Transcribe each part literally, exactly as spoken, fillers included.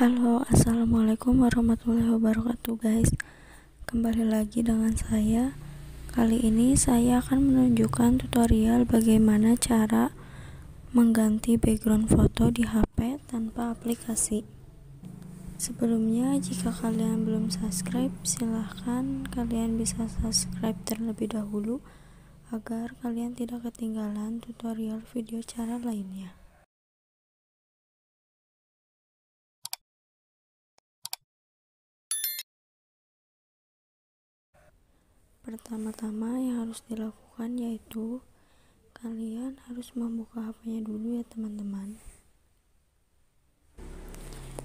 Halo, assalamualaikum warahmatullahi wabarakatuh guys. Kembali lagi dengan saya. Kali ini saya akan menunjukkan tutorial bagaimana cara mengganti background foto di H P tanpa aplikasi. Sebelumnya, jika kalian belum subscribe, silahkan kalian bisa subscribe terlebih dahulu agar kalian tidak ketinggalan tutorial video cara lainnya. Pertama-tama yang harus dilakukan yaitu kalian harus membuka H P-nya dulu ya teman-teman.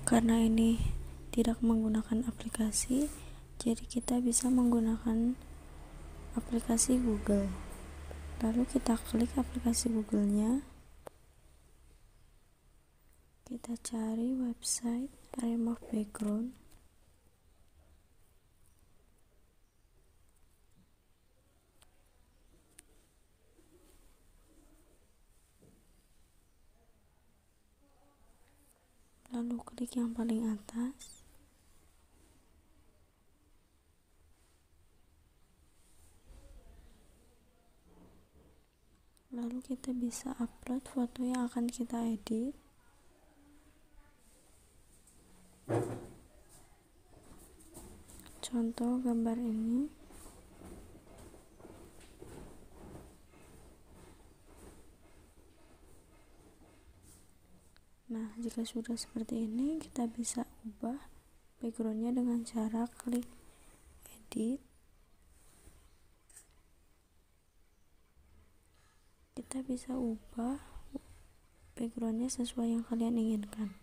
Karena ini tidak menggunakan aplikasi, jadi kita bisa menggunakan aplikasi Google. Lalu kita klik aplikasi Google-nya. Kita cari website remove background. Lalu klik yang paling atas, lalu kita bisa upload foto yang akan kita edit. Contoh gambar ini. Nah, jika sudah seperti ini, kita bisa ubah backgroundnya dengan cara klik edit. Kita bisa ubah backgroundnya sesuai yang kalian inginkan.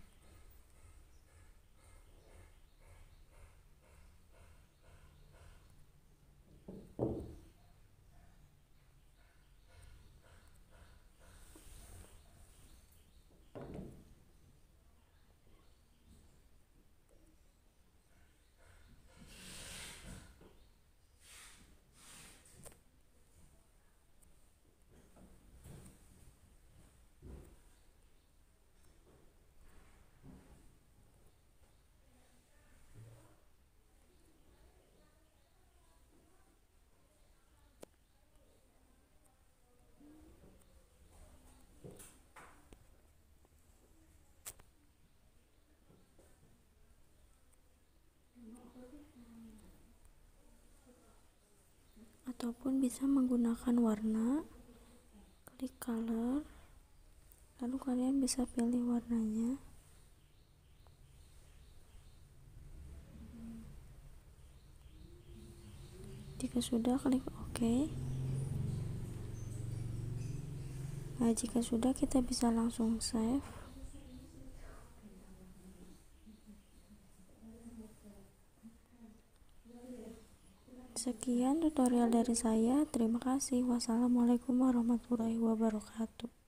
Ataupun bisa menggunakan warna, klik color, lalu kalian bisa pilih warnanya. Jika sudah, klik OK. Nah, jika sudah, kita bisa langsung save. Sekian tutorial dari saya. Terima kasih. Wassalamualaikum warahmatullahi wabarakatuh.